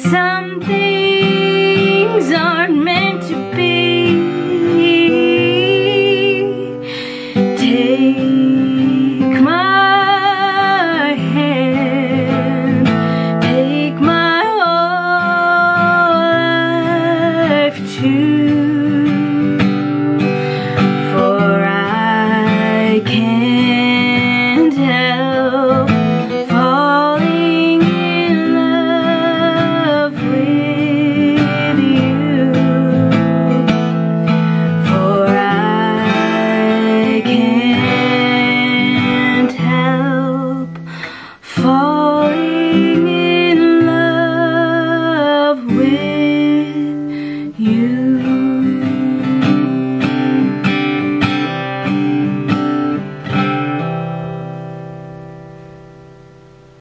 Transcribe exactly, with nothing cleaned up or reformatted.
Some things aren't meant